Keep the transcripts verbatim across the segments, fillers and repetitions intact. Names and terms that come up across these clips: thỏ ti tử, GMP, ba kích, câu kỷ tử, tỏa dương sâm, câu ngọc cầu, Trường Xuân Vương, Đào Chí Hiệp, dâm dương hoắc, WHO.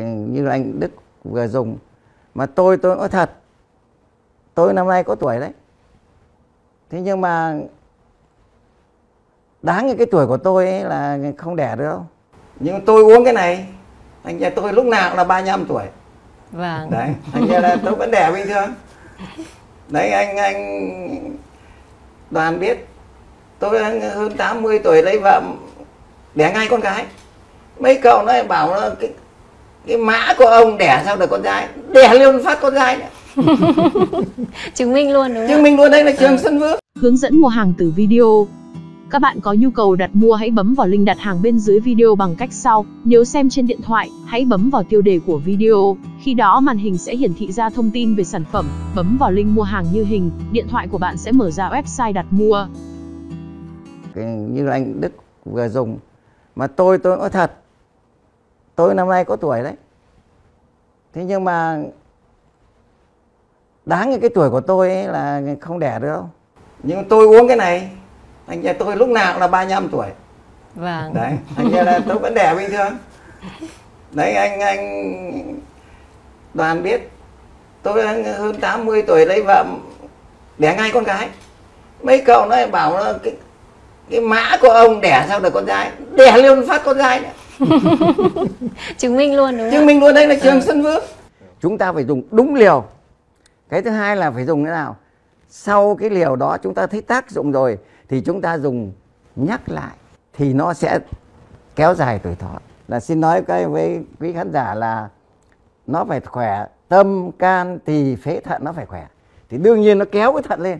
như anh Đức vừa dùng. Mà tôi tôi nói thật, tôi năm nay có tuổi đấy. Thế nhưng mà đáng như cái tuổi của tôi ấy là không đẻ được đâu. Nhưng tôi uống cái này, anh nhà tôi lúc nào cũng là ba mươi lăm tuổi. Vâng. Đấy, anh nhà là tôi vẫn đẻ bình thường. Đấy, anh anh Đoàn biết, tôi hơn tám mươi tuổi lấy vợ đẻ ngay con gái. Mấy cậu nó bảo là cái, cái mã của ông đẻ sao được con trai, đẻ luôn phát con trai. Chứng minh luôn đúng không? Chứng minh luôn, đây là Trường Xuân Vương. Hướng dẫn mua hàng từ video. Các bạn có nhu cầu đặt mua hãy bấm vào link đặt hàng bên dưới video bằng cách sau. Nếu xem trên điện thoại, hãy bấm vào tiêu đề của video. Khi đó màn hình sẽ hiển thị ra thông tin về sản phẩm. Bấm vào link mua hàng như hình, điện thoại của bạn sẽ mở ra website đặt mua. Cái như anh Đức vừa dùng. Mà tôi, tôi nói thật, tôi năm nay có tuổi đấy. Thế nhưng mà đáng như cái tuổi của tôi ấy là không đẻ được đâu. Nhưng tôi uống cái này, anh nhà tôi lúc nào cũng là ba mươi lăm tuổi. Vâng. Đấy, anh nhà là tôi vẫn đẻ bình thường. Đấy, anh anh Đoàn biết, tôi hơn tám mươi tuổi lấy vợ đẻ ngay con gái. Mấy cậu nó bảo là cái, cái mã của ông đẻ sao được con trai, đẻ luôn phát con trai. Chứng minh luôn đúng không? Chứng minh luôn, đây là Trường ừ. Xuân Vương. Chúng ta phải dùng đúng liều. Cái thứ hai là phải dùng thế nào? Sau cái liều đó chúng ta thấy tác dụng rồi thì chúng ta dùng nhắc lại thì nó sẽ kéo dài tuổi thọ. Là xin nói cái với quý khán giả là nó phải khỏe, tâm, can, tỳ, phế, thận nó phải khỏe. Thì đương nhiên nó kéo cái thận lên.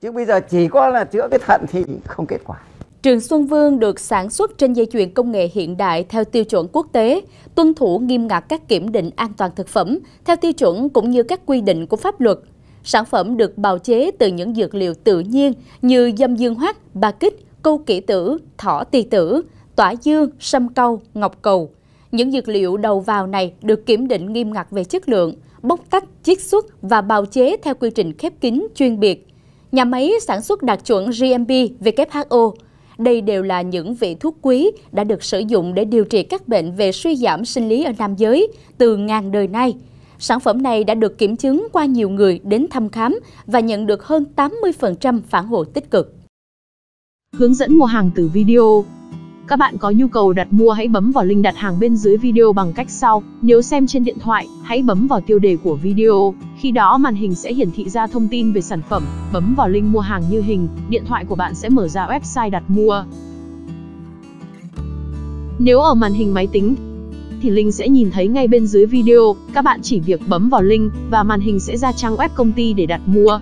Chứ bây giờ chỉ có là chữa cái thận thì không kết quả. Trường Xuân Vương được sản xuất trên dây chuyền công nghệ hiện đại theo tiêu chuẩn quốc tế, tuân thủ nghiêm ngặt các kiểm định an toàn thực phẩm theo tiêu chuẩn cũng như các quy định của pháp luật. Sản phẩm được bào chế từ những dược liệu tự nhiên như dâm dương hoắc, ba kích, câu kỷ tử, thỏ ti tử, tỏa dương, sâm câu, ngọc cầu. Những dược liệu đầu vào này được kiểm định nghiêm ngặt về chất lượng, bóc tách, chiết xuất và bào chế theo quy trình khép kín chuyên biệt. Nhà máy sản xuất đạt chuẩn G M P, W H O. Đây đều là những vị thuốc quý đã được sử dụng để điều trị các bệnh về suy giảm sinh lý ở nam giới từ ngàn đời nay. Sản phẩm này đã được kiểm chứng qua nhiều người đến thăm khám và nhận được hơn tám mươi phần trăm phản hồi tích cực. Hướng dẫn mua hàng từ video. Các bạn có nhu cầu đặt mua hãy bấm vào link đặt hàng bên dưới video bằng cách sau. Nếu xem trên điện thoại, hãy bấm vào tiêu đề của video. Khi đó màn hình sẽ hiển thị ra thông tin về sản phẩm. Bấm vào link mua hàng như hình, điện thoại của bạn sẽ mở ra website đặt mua. Nếu ở màn hình máy tính thì link sẽ nhìn thấy ngay bên dưới video. Các bạn chỉ việc bấm vào link và màn hình sẽ ra trang web công ty để đặt mua.